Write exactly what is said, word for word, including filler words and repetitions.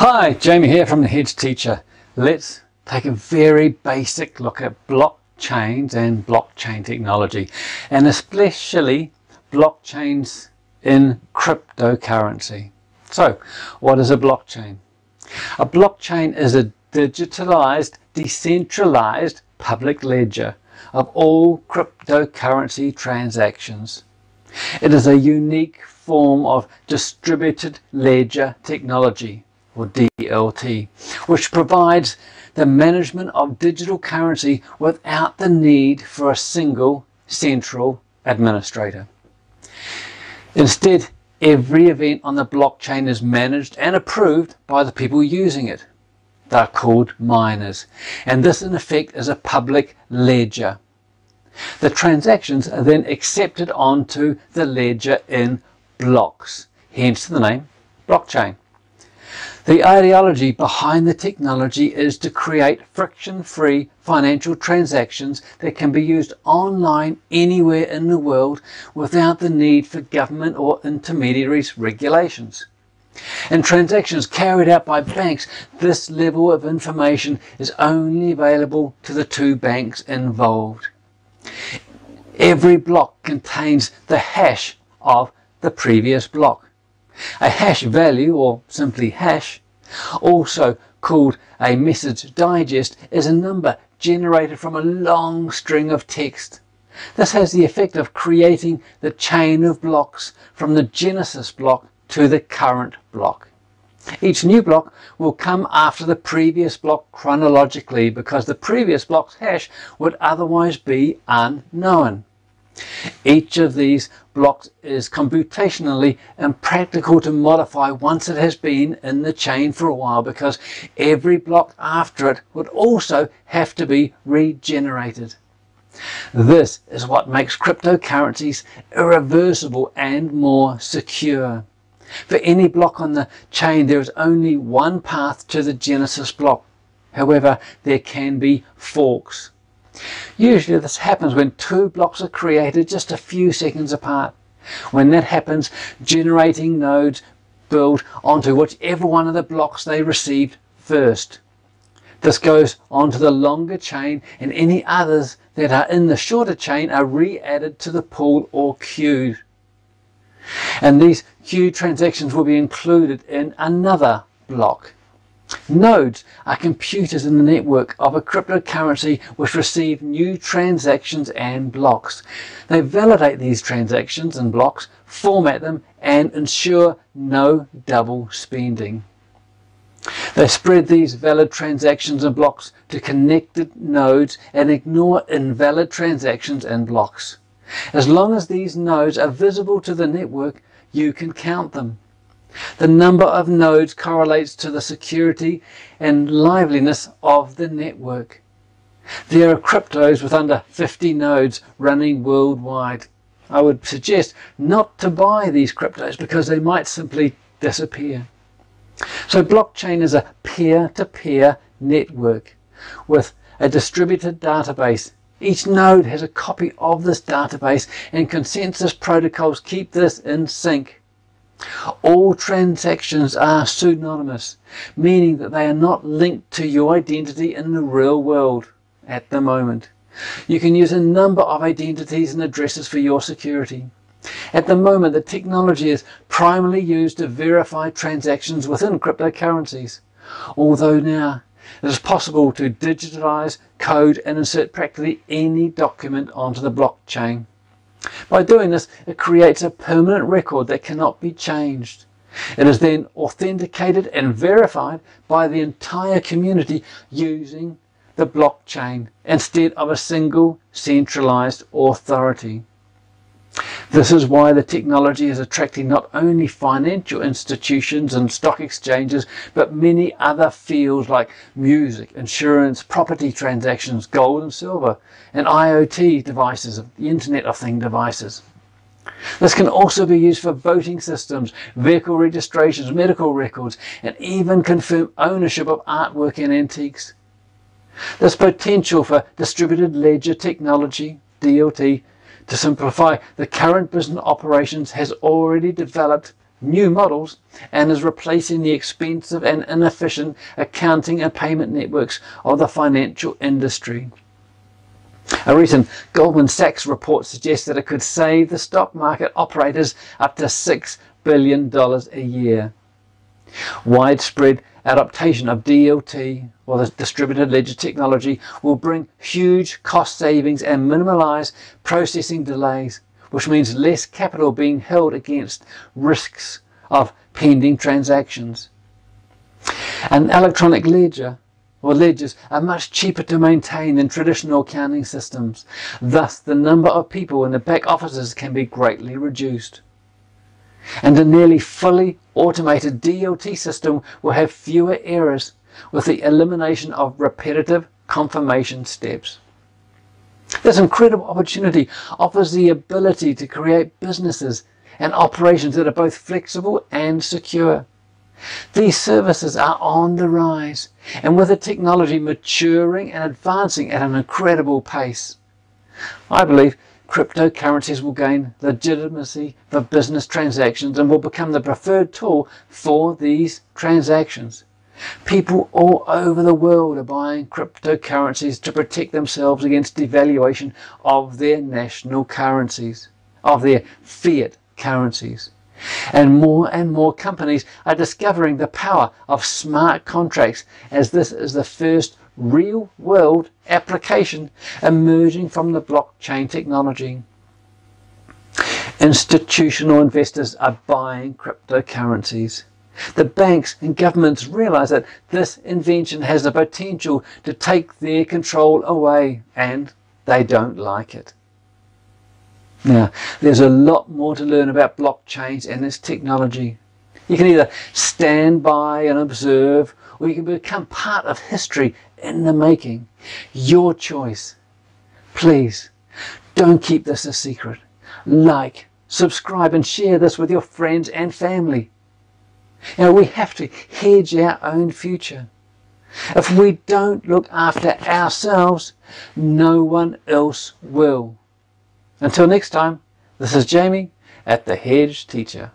Hi, Jamie here from The Hedge Teacher. Let's take a very basic look at blockchains and blockchain technology, and especially blockchains in cryptocurrency. So, what is a blockchain? A blockchain is a digitalized, decentralized public ledger of all cryptocurrency transactions. It is a unique form of distributed ledger technology, or D L T, which provides the management of digital currency without the need for a single central administrator. Instead, every event on the blockchain is managed and approved by the people using it. They're called miners, and this in effect is a public ledger. The transactions are then accepted onto the ledger in blocks, hence the name blockchain. The ideology behind the technology is to create friction-free financial transactions that can be used online anywhere in the world without the need for government or intermediaries' regulations. In transactions carried out by banks, this level of information is only available to the two banks involved. Every block contains the hash of the previous block. A hash value, or simply hash, also called a message digest, is a number generated from a long string of text. This has the effect of creating the chain of blocks from the genesis block to the current block. Each new block will come after the previous block chronologically, because the previous block's hash would otherwise be unknown. Each of these blocks is computationally impractical to modify once it has been in the chain for a while, because every block after it would also have to be regenerated. This is what makes cryptocurrencies irreversible and more secure. For any block on the chain, there is only one path to the genesis block. However, there can be forks. Usually this happens when two blocks are created just a few seconds apart. When that happens, generating nodes build onto whichever one of the blocks they received first. This goes onto the longer chain, and any others that are in the shorter chain are re-added to the pool or queue. And these queue transactions will be included in another block. Nodes are computers in the network of a cryptocurrency which receive new transactions and blocks. They validate these transactions and blocks, format them, and ensure no double spending. They spread these valid transactions and blocks to connected nodes and ignore invalid transactions and blocks. As long as these nodes are visible to the network, you can count them. The number of nodes correlates to the security and liveliness of the network. There are cryptos with under fifty nodes running worldwide. I would suggest not to buy these cryptos, because they might simply disappear. So blockchain is a peer-to-peer network with a distributed database. Each node has a copy of this database, and consensus protocols keep this in sync. All transactions are pseudonymous, meaning that they are not linked to your identity in the real world at the moment. You can use a number of identities and addresses for your security. At the moment, the technology is primarily used to verify transactions within cryptocurrencies, although now it is possible to digitize, code, and insert practically any document onto the blockchain. By doing this, it creates a permanent record that cannot be changed. It is then authenticated and verified by the entire community using the blockchain instead of a single centralized authority. This is why the technology is attracting not only financial institutions and stock exchanges, but many other fields like music, insurance, property transactions, gold and silver, and I O T devices, the Internet of Things devices. This can also be used for voting systems, vehicle registrations, medical records, and even confirm ownership of artwork and antiques. This potential for distributed ledger technology, D L T, to simplify the current business operations has already developed new models and is replacing the expensive and inefficient accounting and payment networks of the financial industry. A recent Goldman Sachs report suggests that it could save the stock market operators up to six billion dollars a year. Widespread adaptation of D L T, or the distributed ledger technology, will bring huge cost savings and minimize processing delays, which means less capital being held against risks of pending transactions. An electronic ledger or ledgers are much cheaper to maintain than traditional accounting systems. Thus, the number of people in the back offices can be greatly reduced. And a nearly fully automated D L T system will have fewer errors with the elimination of repetitive confirmation steps. This incredible opportunity offers the ability to create businesses and operations that are both flexible and secure. These services are on the rise, and with the technology maturing and advancing at an incredible pace, I believe cryptocurrencies will gain legitimacy for business transactions and will become the preferred tool for these transactions. People all over the world are buying cryptocurrencies to protect themselves against devaluation of their national currencies, of their fiat currencies. And more and more companies are discovering the power of smart contracts, as this is the first real-world application emerging from the blockchain technology. Institutional investors are buying cryptocurrencies. The banks and governments realize that this invention has the potential to take their control away, and they don't like it. Now, there's a lot more to learn about blockchains and its technology. You can either stand by and observe, or you can become part of history in the making. Your choice. Please, don't keep this a secret. Like, subscribe and share this with your friends and family. Now, we have to hedge our own future. If we don't look after ourselves, no one else will. Until next time, this is Jamie at The Hedge Teacher.